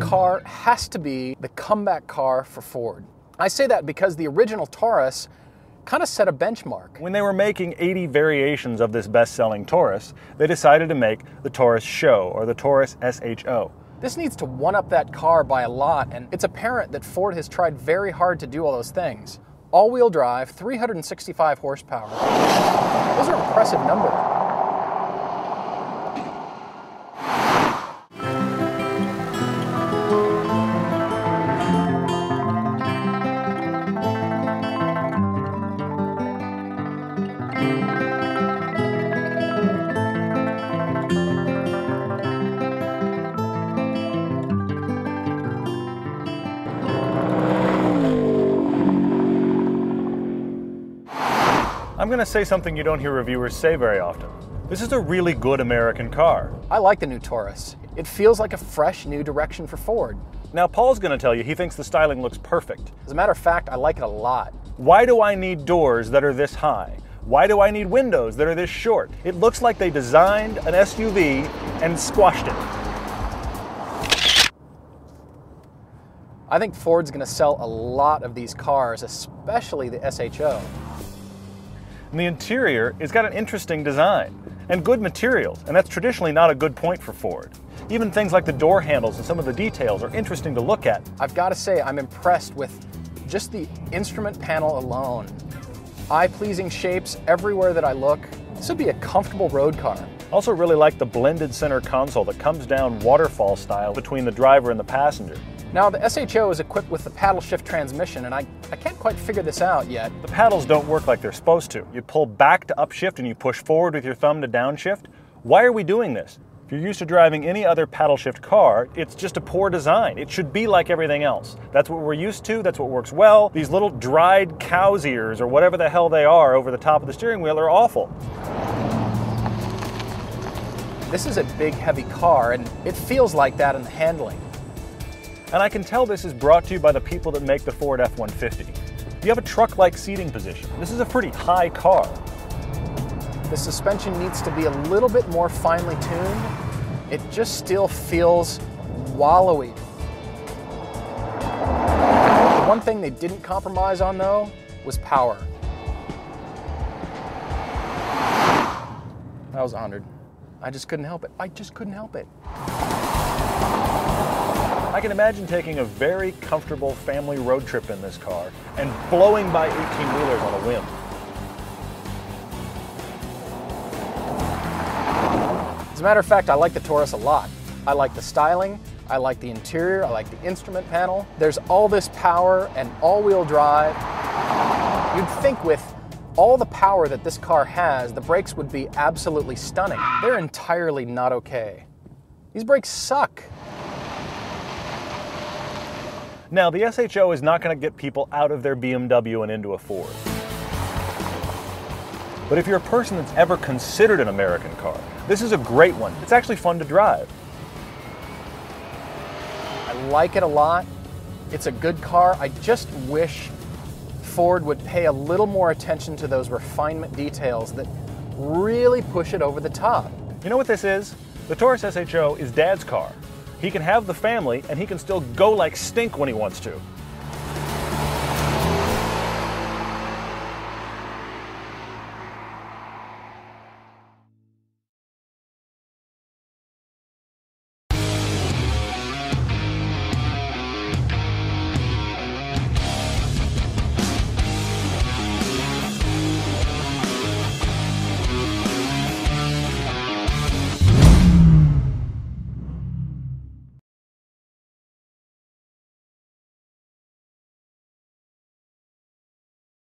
car has to be the comeback car for Ford. I say that because the original Taurus kind of set a benchmark. When they were making 80 variations of this best-selling Taurus, they decided to make the Taurus SHO, or the Taurus SHO. This needs to one-up that car by a lot, and it's apparent that Ford has tried very hard to do all those things. All-wheel drive, 365 horsepower. Those are impressive numbers. I'm going to say something you don't hear reviewers say very often. This is a really good American car. I like the new Taurus. It feels like a fresh new direction for Ford. Now Paul's going to tell you he thinks the styling looks perfect. As a matter of fact, I like it a lot. Why do I need doors that are this high? Why do I need windows that are this short? It looks like they designed an SUV and squashed it. I think Ford's going to sell a lot of these cars, especially the SHO. And the interior has got an interesting design and good materials, and that's traditionally not a good point for Ford. Even things like the door handles and some of the details are interesting to look at. I've got to say, I'm impressed with just the instrument panel alone. Eye-pleasing shapes everywhere that I look. This would be a comfortable road car. I also really like the blended center console that comes down waterfall style between the driver and the passenger. Now, the SHO is equipped with the paddle shift transmission, and I can't quite figure this out yet. The paddles don't work like they're supposed to. You pull back to upshift and you push forward with your thumb to downshift. Why are we doing this? If you're used to driving any other paddle shift car, it's just a poor design. It should be like everything else. That's what we're used to, that's what works well. These little dried cow's ears, or whatever the hell they are, over the top of the steering wheel are awful. This is a big, heavy car, and it feels like that in the handling. And I can tell this is brought to you by the people that make the Ford F-150. You have a truck-like seating position. This is a pretty high car. The suspension needs to be a little bit more finely tuned. It just still feels wallowy. The one thing they didn't compromise on, though, was power. That was 100. I just couldn't help it. I just couldn't help it. I can imagine taking a very comfortable family road trip in this car and blowing by 18-wheelers on a whim. As a matter of fact, I like the Taurus a lot. I like the styling, I like the interior, I like the instrument panel. There's all this power and all-wheel drive. You'd think with all the power that this car has, the brakes would be absolutely stunning. They're entirely not okay. These brakes suck. Now, the SHO is not going to get people out of their BMW and into a Ford. But if you're a person that's ever considered an American car, this is a great one. It's actually fun to drive. I like it a lot. It's a good car. I just wish Ford would pay a little more attention to those refinement details that really push it over the top. You know what this is? The Taurus SHO is Dad's car. He can have the family, and he can still go like stink when he wants to.